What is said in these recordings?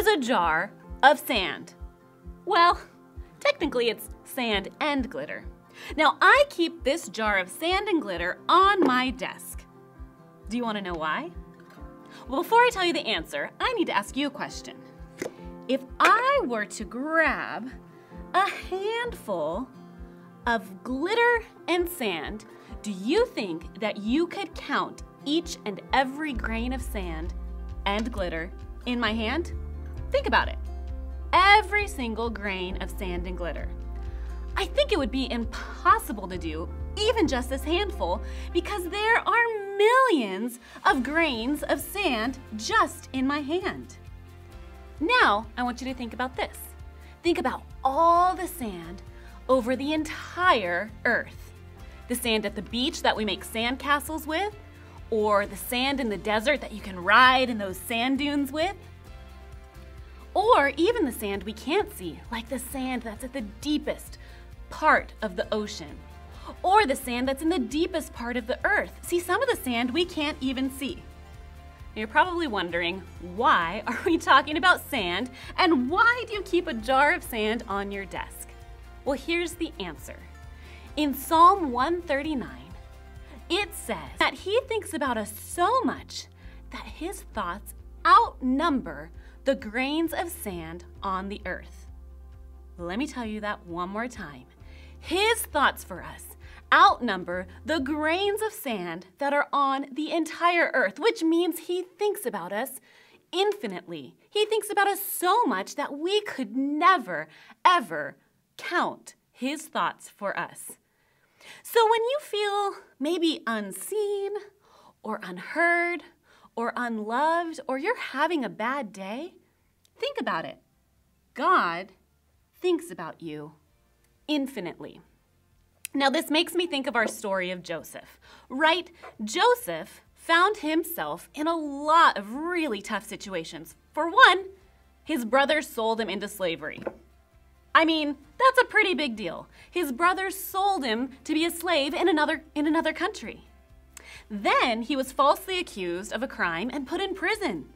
is a jar of sand. Well, technically it's sand and glitter. Now I keep this jar of sand and glitter on my desk. Do you want to know why? Well, before I tell you the answer, I need to ask you a question. If I were to grab a handful of glitter and sand, do you think that you could count each and every grain of sand and glitter in my hand? Think about it. Every single grain of sand and glitter. I think it would be impossible to do even just this handful because there are millions of grains of sand just in my hand. Now, I want you to think about this. Think about all the sand over the entire earth. The sand at the beach that we make sand castles with, or the sand in the desert that you can ride in those sand dunes with, or even the sand we can't see, like the sand that's at the deepest part of the ocean, or the sand that's in the deepest part of the earth. See, some of the sand we can't even see. You're probably wondering, why are we talking about sand, and why do you keep a jar of sand on your desk? Well, here's the answer. In Psalm 139, it says that he thinks about us so much that his thoughts outnumber the grains of sand on the earth. Let me tell you that one more time. His thoughts for us outnumber the grains of sand that are on the entire earth, which means he thinks about us infinitely. He thinks about us so much that we could never, ever count his thoughts for us. So when you feel maybe unseen or unheard or unloved, or you're having a bad day, think about it. God thinks about you infinitely. Now this makes me think of our story of Joseph, right? Joseph found himself in a lot of really tough situations. For one, his brothers sold him into slavery. I mean, that's a pretty big deal. His brothers sold him to be a slave in another country. Then he was falsely accused of a crime and put in prison.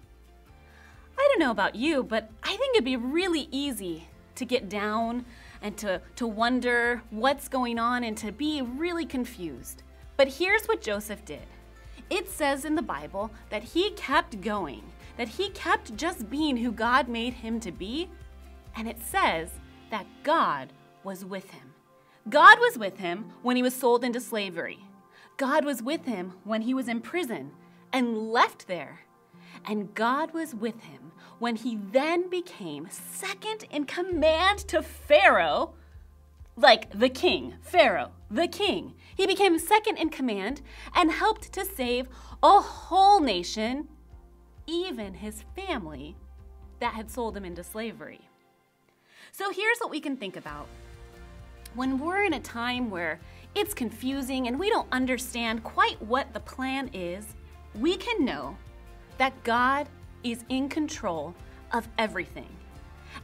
I don't know about you, but I think it'd be really easy to get down and to wonder what's going on and to be really confused. But here's what Joseph did. It says in the Bible that he kept going, that he kept just being who God made him to be, and it says that God was with him. God was with him when he was sold into slavery. God was with him when he was in prison and left there. And God was with him when he then became second in command to Pharaoh, like the king, Pharaoh, the king. He became second in command and helped to save a whole nation, even his family that had sold him into slavery. So here's what we can think about. When we're in a time where it's confusing and we don't understand quite what the plan is, we can know that God is in control of everything.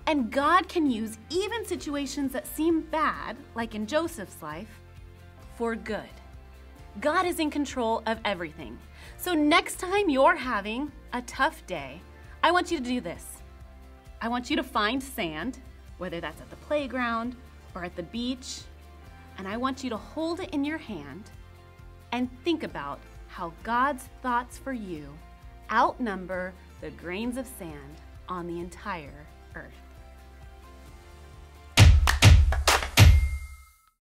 And God can use even situations that seem bad, like in Joseph's life, for good. God is in control of everything. So next time you're having a tough day, I want you to do this. I want you to find sand, whether that's at the playground or at the beach, and I want you to hold it in your hand and think about how God's thoughts for you outnumber the grains of sand on the entire earth.